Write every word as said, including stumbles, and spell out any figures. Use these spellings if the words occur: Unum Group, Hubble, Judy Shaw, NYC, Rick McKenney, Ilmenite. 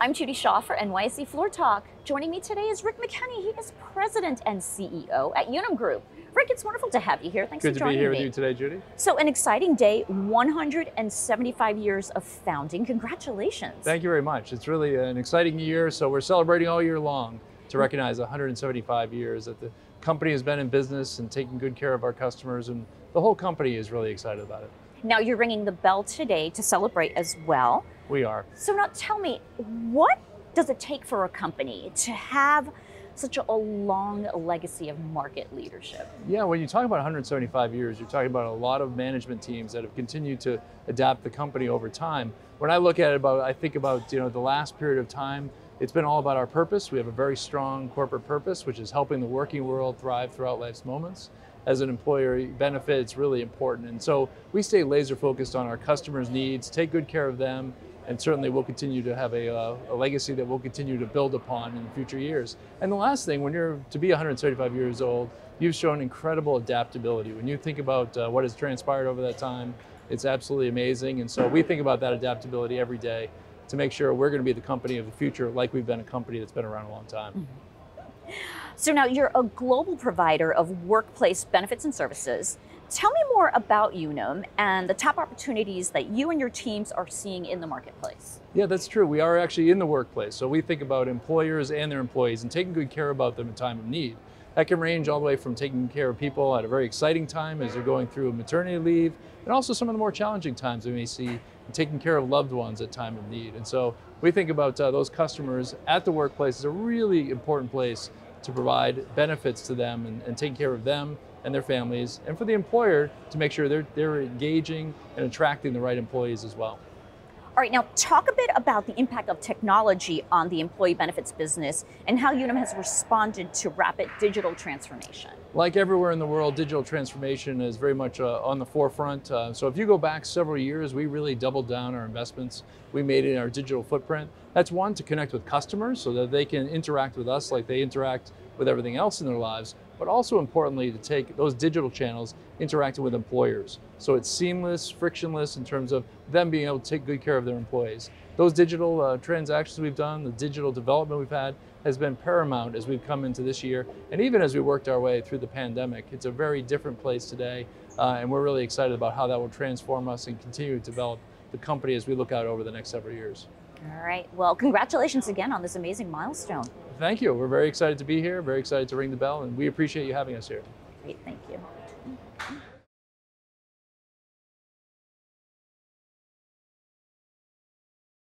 I'm Judy Shaw for N Y C Floor Talk. Joining me today is Rick McKenney. He is president and C E O at Unum Group. Rick, it's wonderful to have you here. Thanks Good for joining me. Good to be here me. with you today, Judy. So an exciting day, one hundred seventy-five years of founding. Congratulations. Thank you very much. It's really an exciting year, so we're celebrating all year long to recognize one hundred seventy-five years that the company has been in business and taking good care of our customers, and the whole company is really excited about it. Now you're ringing the bell today to celebrate as well. We are. So now tell me, what does it take for a company to have such a long legacy of market leadership? Yeah, when you talk about one hundred seventy-five years, you're talking about a lot of management teams that have continued to adapt the company over time. When I look at it, about, I think about you know the last period of time, it's been all about our purpose. We have a very strong corporate purpose, which is helping the working world thrive throughout life's moments. As an employer benefit, it's really important. And so we stay laser focused on our customers' needs, take good care of them, and certainly we'll continue to have a, uh, a legacy that we'll continue to build upon in future years. And the last thing, when you're to be one hundred seventy-five years old, you've shown incredible adaptability. When you think about uh, what has transpired over that time, it's absolutely amazing. And so we think about that adaptability every day to make sure we're going to be the company of the future, like we've been a company that's been around a long time. Mm-hmm. So now you're a global provider of workplace benefits and services. Tell me more about Unum and the top opportunities that you and your teams are seeing in the marketplace. Yeah, that's true. We are actually in the workplace. So we think about employers and their employees and taking good care about them in time of need. That can range all the way from taking care of people at a very exciting time as they're going through maternity leave, and also some of the more challenging times we may see, taking care of loved ones at time of need. And so we think about uh, those customers at the workplace is a really important place to provide benefits to them and, and take care of them and their families, and for the employer to make sure they're, they're engaging and attracting the right employees as well. All right, now talk a bit about the impact of technology on the employee benefits business and how Unum has responded to rapid digital transformation. Like everywhere in the world, digital transformation is very much uh, on the forefront. Uh, so if you go back several years, we really doubled down our investments we made in our digital footprint. That's one, to connect with customers so that they can interact with us like they interact with everything else in their lives, but also importantly to take those digital channels interacting with employers. So it's seamless, frictionless in terms of them being able to take good care of their employees. Those digital uh, transactions we've done, the digital development we've had has been paramount as we've come into this year. And even as we worked our way through the pandemic, it's a very different place today. Uh, and we're really excited about how that will transform us and continue to develop the company as we look out over the next several years. All right, well, congratulations again on this amazing milestone. Thank you, we're very excited to be here, very excited to ring the bell, and we appreciate you having us here. Great, thank you.